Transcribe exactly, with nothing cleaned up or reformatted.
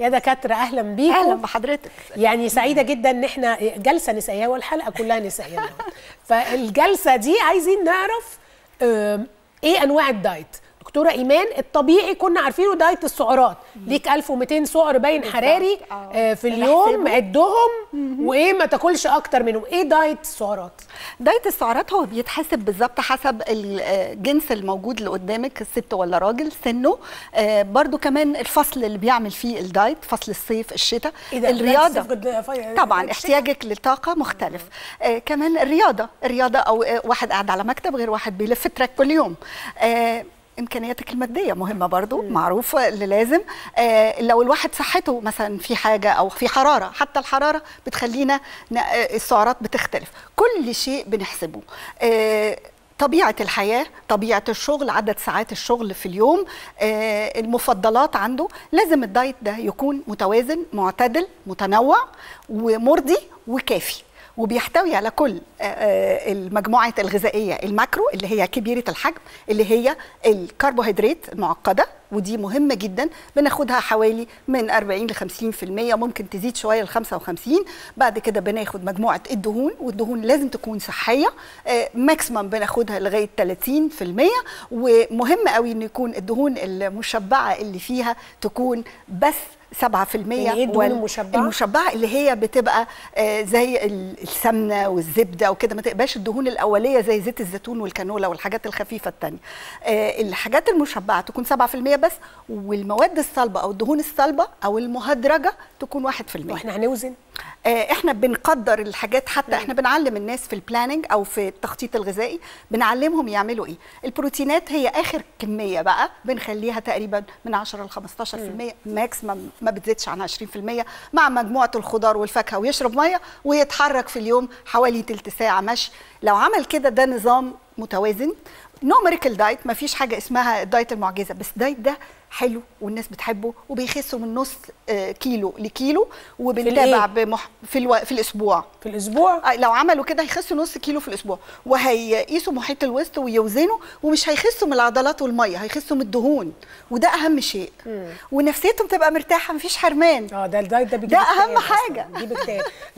يا دكاتره اهلا بيكم. اهلا بحضرتك. يعني سعيده جدا ان احنا جلسه نسائيه والحلقه كلها نسائيه. فالجلسه دي عايزين نعرف ايه انواع الدايت. دكتوره ايمان، الطبيعي كنا عارفينه دايت السعرات، ليك ألف ومئتين سعر باين حراري في اليوم عدهم وايه ما تاكلش اكتر منهم. ايه دايت السعرات؟ دايت السعرات هو بيتحسب بالظبط حسب الجنس الموجود اللي قدامك، الست ولا راجل، سنه، برده كمان الفصل اللي بيعمل فيه الدايت، فصل الصيف الشتاء، الرياضه طبعا احتياجك للطاقه مختلف، كمان الرياضه الرياضه او واحد قاعد على مكتب غير واحد بيلف تراك كل يوم، امكانياتك الماديه مهمه برضو، معروفه اللي لازم. آه لو الواحد صحته مثلا في حاجه او في حراره، حتى الحراره بتخلينا السعرات بتختلف، كل شيء بنحسبه. آه طبيعه الحياه، طبيعه الشغل، عدد ساعات الشغل في اليوم، آه المفضلات عنده. لازم الدايت ده يكون متوازن معتدل متنوع ومرضي وكافي، وبيحتوي على كل المجموعة الغذائية، الماكرو اللي هي كبيرة الحجم، اللي هي الكربوهيدرات المعقدة، ودي مهمة جدا بناخدها حوالي من أربعين ل خمسين بالمئة، ممكن تزيد شوية ل خمسة وخمسين بالمئة. بعد كده بناخد مجموعة الدهون، والدهون لازم تكون صحية، ماكسيمم بناخدها لغاية ثلاثين بالمئة، ومهم قوي إن يكون الدهون المشبعة اللي فيها تكون بس سبعة بالمئة. يعني ايه المشبعه؟ المشبعه اللي هي بتبقى زي السمنه والزبده وكده، ما تبقاش الدهون الاوليه زي زيت الزيتون والكانولا والحاجات الخفيفه الثانيه. الحاجات المشبعه تكون سبعة بالمئة بس، والمواد الصلبه او الدهون الصلبه او المهدرجه تكون واحد بالمئة. واحنا هنوزن؟ احنا بنقدر الحاجات، حتى احنا بنعلم الناس في البلاننج او في التخطيط الغذائي، بنعلمهم يعملوا ايه. البروتينات هي اخر كميه بقى، بنخليها تقريبا من عشرة ل خمستاشر بالمئة ماكسيمم، ما بتزيدش عن عشرين بالمئة، مع مجموعه الخضار والفاكهه، ويشرب ميه ويتحرك في اليوم حوالي تلت ساعه مشي. لو عمل كده ده نظام متوازن. نو ميركل دايت، ما فيش حاجه اسمها الدايت المعجزه، بس دايت ده حلو والناس بتحبه وبيخسوا من نص كيلو لكيلو، وبنتابع في, بمح... في, الو... في الاسبوع في الاسبوع لو عملوا كده هيخسوا نص كيلو في الاسبوع، وهيقيسوا محيط الوسط ويوزنوا، ومش هيخسوا من العضلات والميه، هيخسوا من الدهون، وده اهم شيء. مم. ونفسيتهم تبقى مرتاحه، مفيش حرمان. اه ده الدايت ده بيجيب ده اهم حاجه.